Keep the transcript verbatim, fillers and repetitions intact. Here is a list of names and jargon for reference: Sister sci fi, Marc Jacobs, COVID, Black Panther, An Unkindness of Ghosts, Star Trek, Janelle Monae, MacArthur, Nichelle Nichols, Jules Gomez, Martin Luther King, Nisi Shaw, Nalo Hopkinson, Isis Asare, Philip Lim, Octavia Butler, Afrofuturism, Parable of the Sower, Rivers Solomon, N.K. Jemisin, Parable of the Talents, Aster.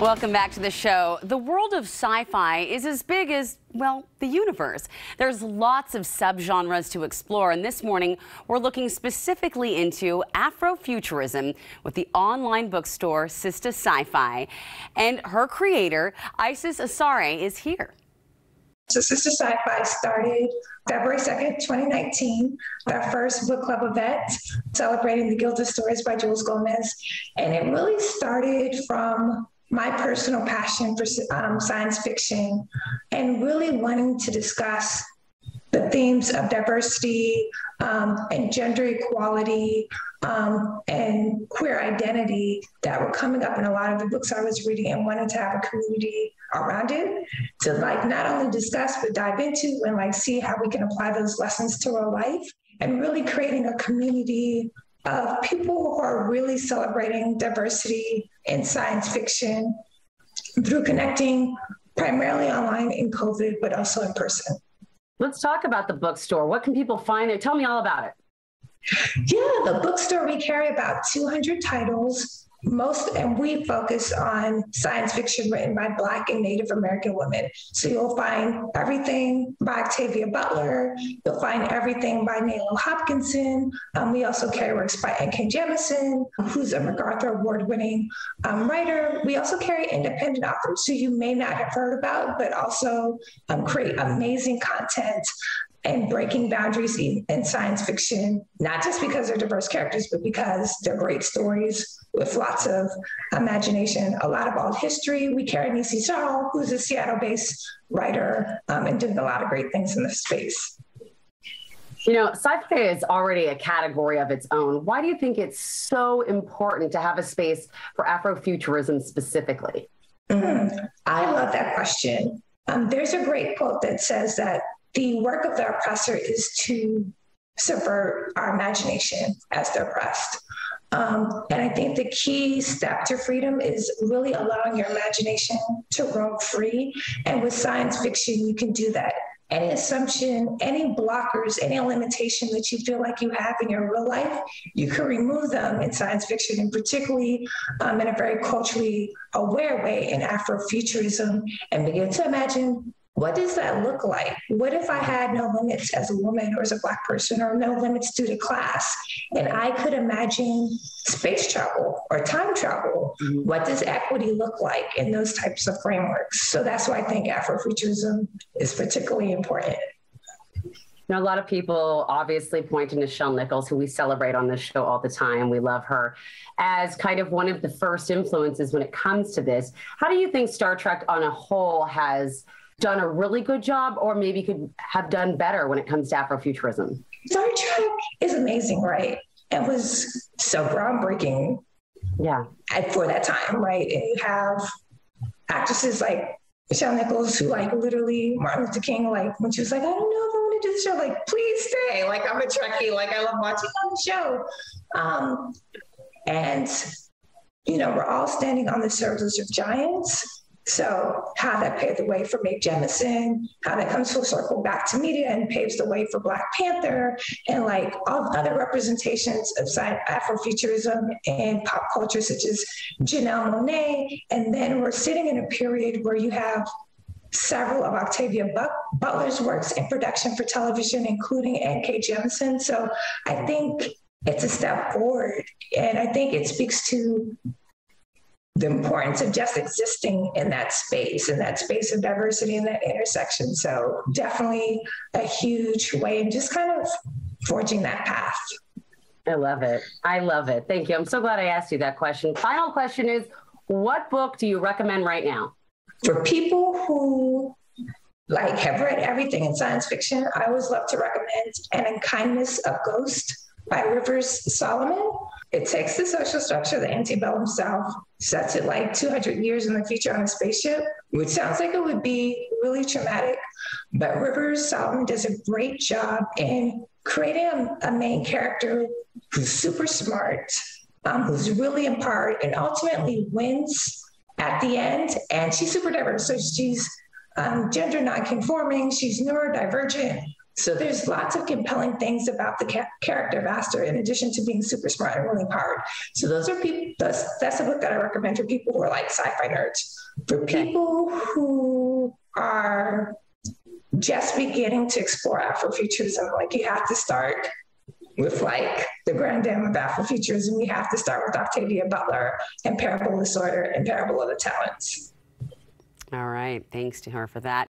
Welcome back to the show. The world of sci-fi is as big as, well, the universe. There's lots of subgenres to explore, and this morning we're looking specifically into Afrofuturism with the online bookstore Sister Sci Fi. And her creator, Isis Asare, is here. So Sister Sci Fi started February second, twenty nineteen, with our first book club event, celebrating the Guild of Stories by Jules Gomez. And it really started from my personal passion for um, science fiction and really wanting to discuss the themes of diversity um, and gender equality um, and queer identity that were coming up in a lot of the books I was reading, and wanted to have a community around it to like not only discuss but dive into and like see how we can apply those lessons to our life, and really creating a community of people who are really celebrating diversity in science fiction through connecting primarily online in COVID, but also in person. Let's talk about the bookstore. What can people find there? Tell me all about it. Yeah, the bookstore, we carry about two hundred titles, most, and we focus on science fiction written by Black and Native American women. So you'll find everything by Octavia Butler. You'll find everything by Nalo Hopkinson. Um, we also carry works by N K Jemisin, who's a MacArthur award-winning um, writer. We also carry independent authors who you may not have heard about, but also um, create amazing content and breaking boundaries in, in science fiction, not just because they're diverse characters, but because they're great stories with lots of imagination, a lot of old history. We carry Nisi Shaw, who's a Seattle-based writer um, and doing a lot of great things in this space. You know, sci-fi is already a category of its own. Why do you think it's so important to have a space for Afrofuturism specifically? Mm-hmm. I love that question. Um, there's a great quote that says that the work of the oppressor is to subvert our imagination as the oppressed. Um, and I think the key step to freedom is really allowing your imagination to roam free. And with science fiction, you can do that. Any assumption, any blockers, any limitation that you feel like you have in your real life, you can remove them in science fiction, and particularly um, in a very culturally aware way in Afrofuturism, and begin to imagine, what does that look like? What if I had no limits as a woman or as a Black person, or no limits due to class, and I could imagine space travel or time travel? Mm-hmm. What does equity look like in those types of frameworks? So that's why I think Afrofuturism is particularly important. Now, a lot of people obviously point to Nichelle Nichols, who we celebrate on this show all the time. We love her as kind of one of the first influences when it comes to this. How do you think Star Trek on a whole has done a really good job, or maybe could have done better when it comes to Afrofuturism? Star Trek is amazing, right? It was so groundbreaking, yeah, at, for that time, right? And you have actresses like Nichelle Nichols, who like literally Martin Luther King, like when she was like, I don't know if I want to do the show, like, please stay. Like, I'm a Trekkie, like I love watching on the show. Um, and, you know, we're all standing on the shoulders of giants. So how that paved the way for N K Jemisin, how that comes full circle back to media and paves the way for Black Panther, and like all other representations of Afrofuturism and pop culture, such as Janelle Monae. And then we're sitting in a period where you have several of Octavia Butler's works in production for television, including N K Jemisin. So I think it's a step forward. And I think it speaks to the importance of just existing in that space, in that space of diversity, in that intersection. So definitely a huge way in just kind of forging that path. I love it. I love it. Thank you. I'm so glad I asked you that question. Final question is, what book do you recommend right now? For people who like have read everything in science fiction, I always love to recommend An Unkindness of Ghosts by Rivers Solomon. It takes the social structure of the antebellum South, sets it like two hundred years in the future on a spaceship, which sounds like it would be really traumatic, but Rivers Solomon does a great job in creating a, a main character who's super smart, um, who's really empowered, and ultimately wins at the end. And she's super diverse, so she's um, gender nonconforming, she's neurodivergent, So there's lots of compelling things about the ca- character of Aster, in addition to being super smart and really empowered. So those are people, that's, that's a book that I recommend for people who are like sci-fi nerds. For people who are just beginning to explore Afrofuturism, like you have to start with like the grand dam of Afrofuturism. You have to start with Octavia Butler and Parable of the Sower and Parable of the Talents. All right. Thanks to her for that.